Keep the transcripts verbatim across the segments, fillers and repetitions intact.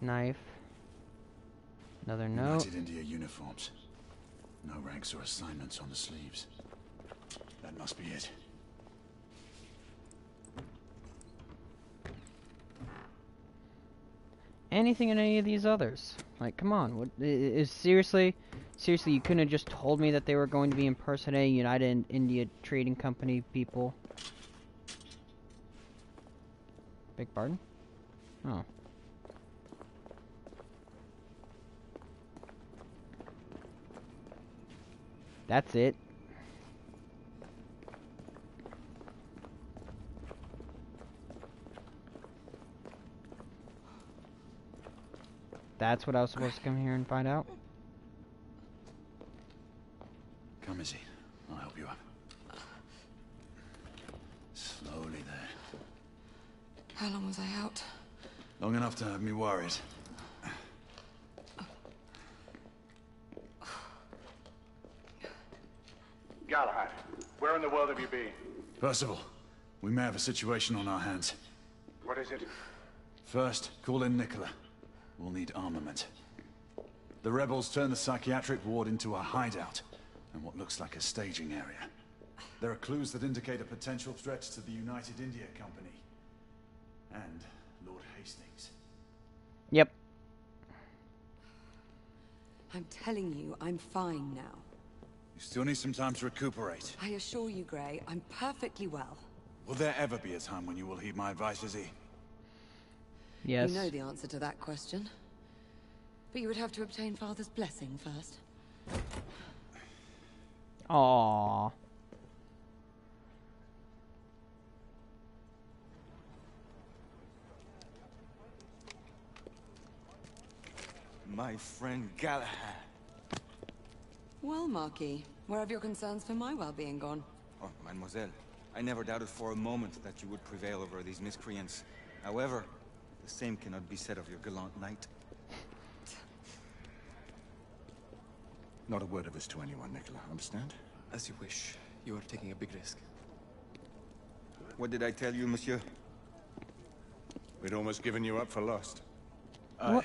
Knife. Another note. United India uniforms. No ranks or assignments on the sleeves. That must be it. Anything in any of these others? Like, come on. What is seriously, seriously? You couldn't have just told me that they were going to be impersonating United India Trading Company people. Big pardon? Oh. That's it. That's what I was supposed to come here and find out. Come, Izzy. I'll help you up. Slowly there. How long was I out? Long enough to have me worried. Galahad, where in the world have you been? Percival, we may have a situation on our hands. What is it? First, call in Nicola. We'll need armament. The rebels turned the psychiatric ward into a hideout, and what looks like a staging area. There are clues that indicate a potential threat to the United India Company. And Lord Hastings. Yep. I'm telling you, I'm fine now. You still need some time to recuperate. I assure you, Gray, I'm perfectly well. Will there ever be a time when you will heed my advice, Izzy? Yes. You know the answer to that question. But you would have to obtain Father's blessing first. Aww. My friend Galahad. Well, Marquis, where have your concerns for my well-being gone? Oh, Mademoiselle, I never doubted for a moment that you would prevail over these miscreants. However, the same cannot be said of your gallant knight. Not a word of this to anyone, Nicola, understand? As you wish. You are taking a big risk. What did I tell you, monsieur? We'd almost given you up for lost. What? I...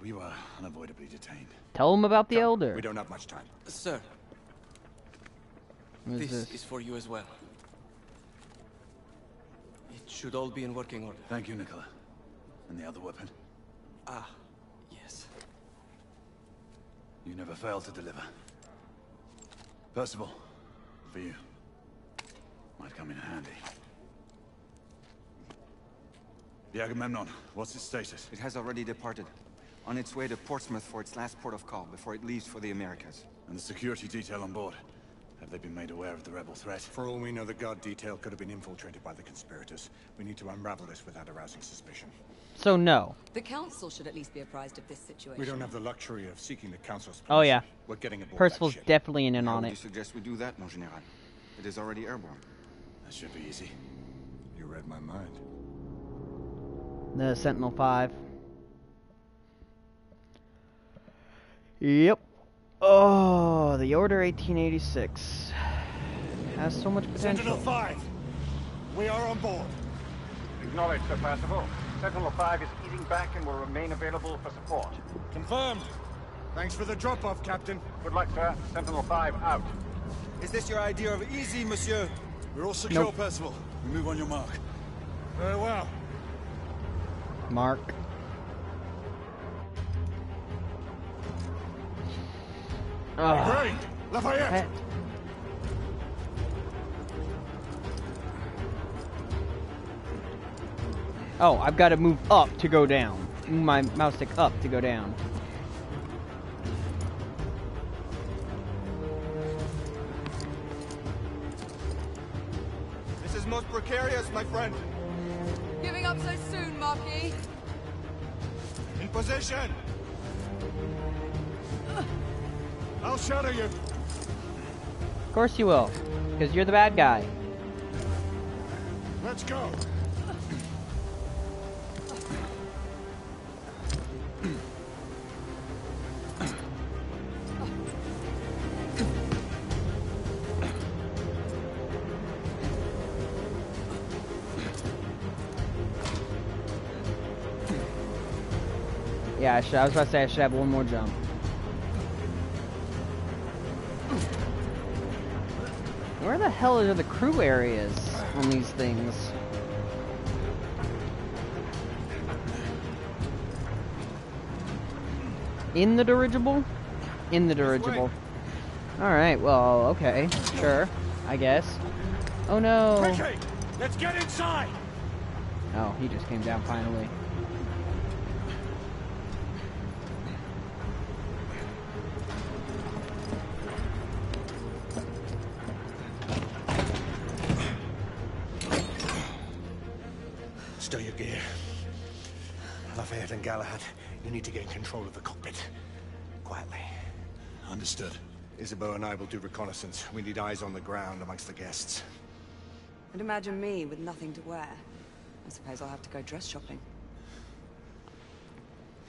We were unavoidably detained. Tell him about the Come, elder. We don't have much time. Sir. What this is, this is for you as well. It should all be in working order. Thank you, Nicola. And the other weapon? Ah, yes. You never fail to deliver. Percival, for you. Might come in handy. The Agamemnon, what's its status? It has already departed. On its way to Portsmouth for its last port of call before it leaves for the Americas. And the security detail on board? Have they been made aware of the rebel threat? For all we know, the guard detail could have been infiltrated by the conspirators. We need to unravel this without arousing suspicion. So no. The council should at least be apprised of this situation. We don't have the luxury of seeking the council's permission. Oh yeah. We're getting aboard. Percival's definitely in and on it. How would you suggest we do that, mon général? It is already airborne. That should be easy. You read my mind. The Sentinel Five. Yep. Oh, the Order eighteen eighty-six has so much potential. Sentinel Five, we are on board. Acknowledged, Sir Percival. Sentinel Five is easing back and will remain available for support. Confirmed. Thanks for the drop-off, Captain. Good luck, sir. Sentinel Five out. Is this your idea of easy, Monsieur? We're all secure, nope. Percival. We move on your mark. Very well. Mark. Oh. Great! Lafayette! Oh, I've got to move up to go down. Move my mouse stick up to go down. This is most precarious, my friend. Giving up so soon, Marquis. In position! I'll shadow you. Of course you will, because you're the bad guy. Let's go. Yeah, I, should, I was about to say I should have one more jump. Where the hell are the crew areas on these things? In the dirigible? In the dirigible. Alright, well, okay. Sure, I guess. Oh no! Richie, let's get inside! Oh, he just came down finally. Stow your gear. Lafayette and Galahad, you need to get in control of the cockpit. Quietly. Understood. Isabeau and I will do reconnaissance. We need eyes on the ground amongst the guests. And imagine me with nothing to wear. I suppose I'll have to go dress shopping.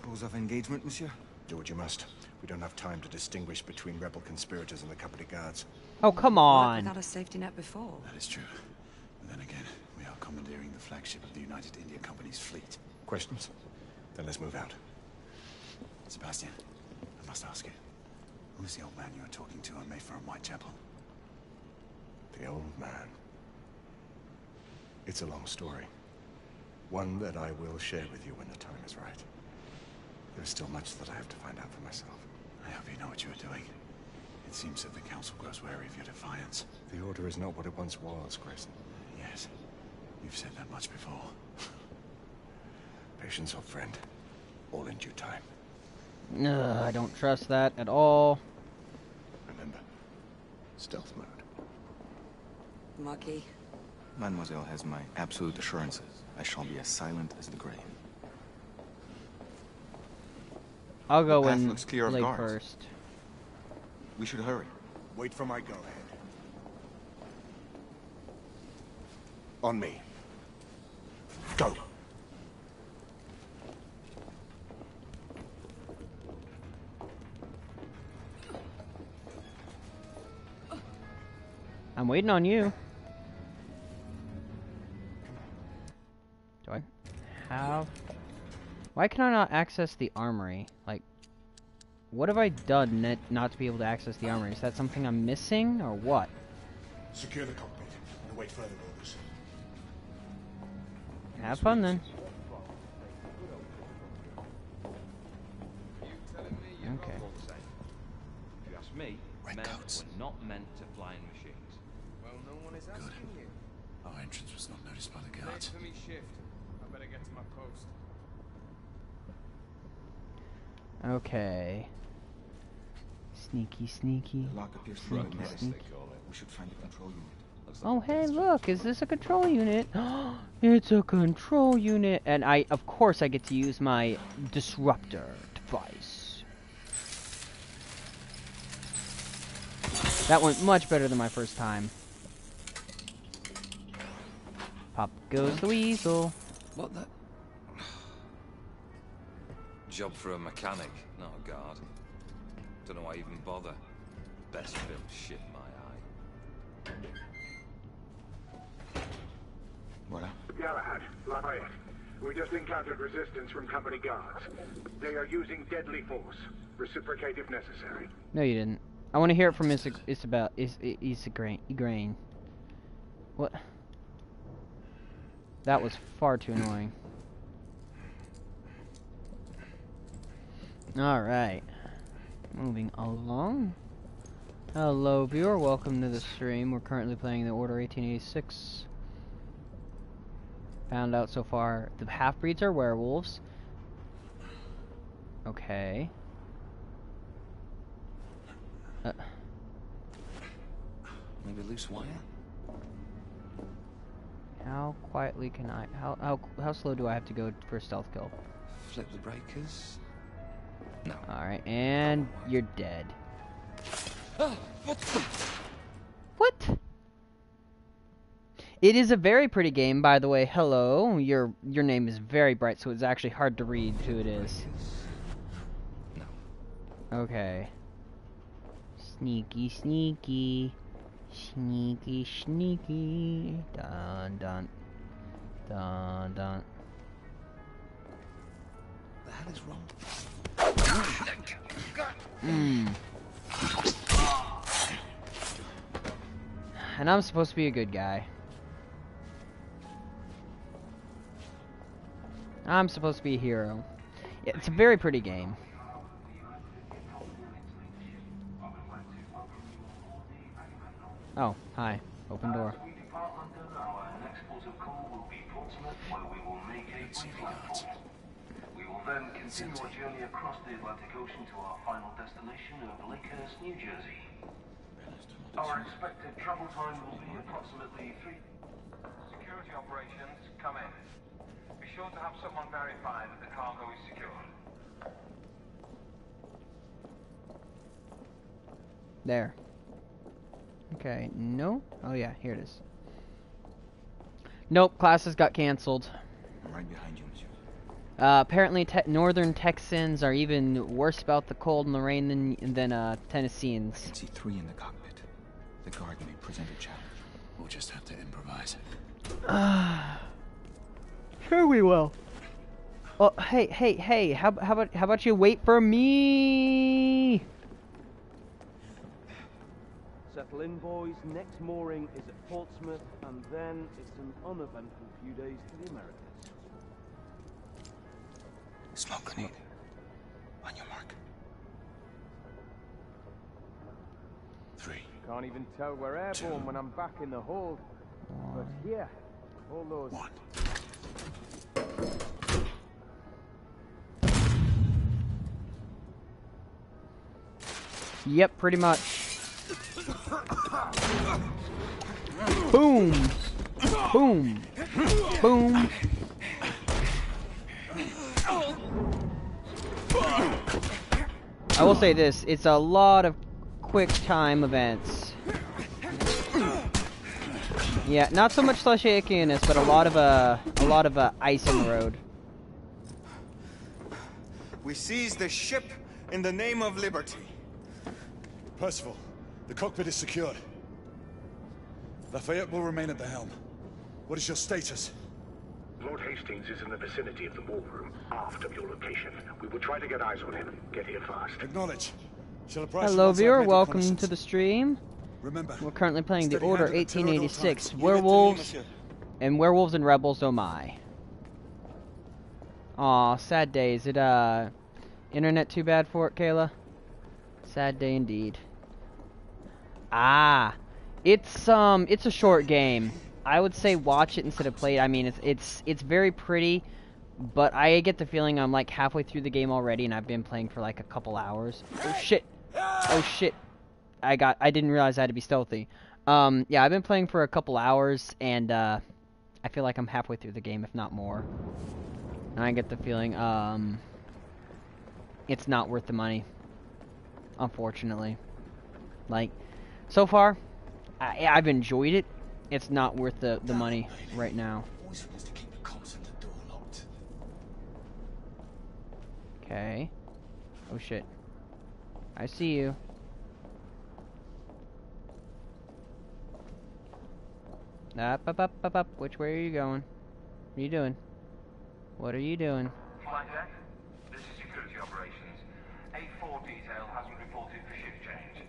Rules of engagement, monsieur? Do what you must. We don't have time to distinguish between rebel conspirators and the company guards. Oh, come on! Without a safety net before. That is true. But then again, we are commandeering the flagship of the United India Company's fleet. Questions? Then let's move out. Sebastian, I must ask you. Who's the old man you were talking to on Mayfair and Whitechapel? The old man. It's a long story. One that I will share with you when the time is right. There's still much that I have to find out for myself. I hope you know what you are doing. It seems that the Council grows wary of your defiance. The Order is not what it once was, Grayson. Yes. You've said that much before. Patience, old friend. All in due time. No, I don't trust that at all. Remember, stealth mode. Marquis. Mademoiselle has my absolute assurances. I shall be as silent as the grave. I'll go the path in looks clear of guards. First. We should hurry. Wait for my go-ahead. On me. Go. I'm waiting on you. Do I have... Why can I not access the armory? Like, what have I done not to be able to access the armory? Is that something I'm missing, or what? Secure the cockpit and await further orders. Have fun, then. Okay. If you ask me, men were not meant to fly in machines. No one is asking you. Our entrance was not noticed by the guards. Wait for me shift. I better get to my post. Okay. Sneaky, sneaky. The lock appears through the menace, they call it. We should find a control unit. Oh hey, look! Is this a control unit? It's a control unit, and I, of course, I get to use my disruptor device. That went much better than my first time. Pop goes the weasel. What the? Job for a mechanic, not a guard. Don't know why I even bother. Best built shit in my eye. What up? Galahad, Lafayette. We just encountered resistance from company guards. They are using deadly force. Reciprocate if necessary. No, you didn't. I want to hear it from Is Isabel. Is Is Grain. What? That was far too annoying. Alright. Moving along. Hello, viewer. Welcome to the stream. We're currently playing The Order eighteen eighty-six. Found out so far the half-breeds are werewolves. Okay. Uh. Maybe loose wire? How quietly can I... How, how how slow do I have to go for a stealth kill? Flip the breakers? No. Alright, and you're dead. Ah, what? What? It is a very pretty game, by the way. Hello. Your your name is very bright, so it's actually hard to read who it is. No. Okay. Sneaky, sneaky. Sneaky, sneaky. Dun, dun. Dun, dun. That hell is wrong? Mm. And I'm supposed to be a good guy. I'm supposed to be a hero. Yeah, it's a very pretty game. Oh, hi. Open door. We will then continue our journey across the Atlantic Ocean to our final destination of Lakehurst, New Jersey. Our expected travel time will be approximately three. Security operations, come in. Be sure to have someone verify that the cargo is secured. There. Okay, no? Oh yeah, here it is. Nope, classes got cancelled. I'm right behind you, monsieur. Uh, apparently, te northern Texans are even worse about the cold and the rain than than uh, Tennesseans. I can see three in the cockpit. The guard may present a challenge. We'll just have to improvise. Ah, sure we will. Oh, hey, hey, hey! How how about how about you wait for me? Settle in, boys. Next mooring is at Portsmouth, and then it's an uneventful few days to the Americas. Smoke grenade. On your mark. Three. Can't even tell we're airborne two, when I'm back in the hold. But yeah, all those. One. Yep, pretty much. Boom. Boom. Boom. I will say this, it's a lot of quick time events. Yeah, not so much slushy ickiness, but a lot of uh, a lot of uh, ice on the road. We seize the ship in the name of liberty. Percival, the cockpit is secured. Lafayette will remain at the helm. What is your status? Lord Hastings is in the vicinity of the war room, aft of your location. We will try to get eyes on him. Get here fast. Acknowledge. Hello, viewer. Welcome to the stream. Remember, we're currently playing The Order eighteen eighty-six. Werewolves and werewolves and rebels. Oh my. Aw, sad day. Is it uh, internet too bad for it, Kayla? Sad day indeed. Ah, it's um, it's a short game. I would say watch it instead of play it. I mean, it's it's it's very pretty, but I get the feeling I'm like halfway through the game already, and I've been playing for like a couple hours. Oh shit! Oh shit! I got I didn't realize I had to be stealthy. Um, yeah, I've been playing for a couple hours, and uh, I feel like I'm halfway through the game, if not more. And I get the feeling um, it's not worth the money, unfortunately. Like, so far, I, I've enjoyed it. It's not worth the, the money right now. Okay. Oh shit. I see you. Up, up, up, up, up. Which way are you going? What are you doing? What are you doing? Flight deck, this is security operations. A four detail hasn't reported for shift change.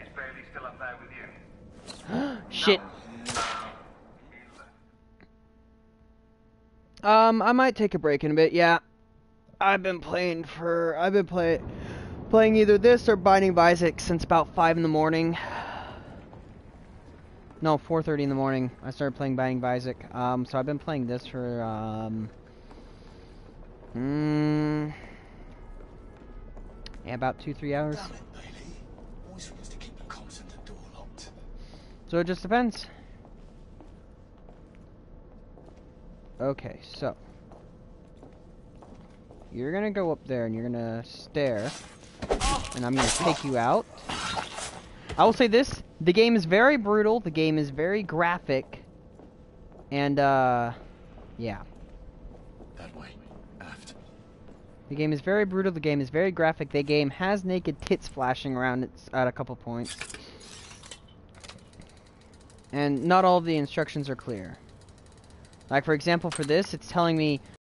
It's barely still up there with you. Shit. Um, I might take a break in a bit. Yeah, I've been playing for I've been play playing either this or Binding of Isaac since about five in the morning. No, four thirty in the morning. I started playing Binding of Isaac. Um, so I've been playing this for um, mm, yeah, about two three hours. So it just depends. Okay, so you're gonna go up there and you're gonna stare, and I'm gonna take you out. I will say this, the game is very brutal, the game is very graphic, and uh, yeah. That way, aft. The game is very brutal, the game is very graphic, the game has naked tits flashing around at a couple points. And not all of the instructions are clear. Like, for example, for this, it's telling me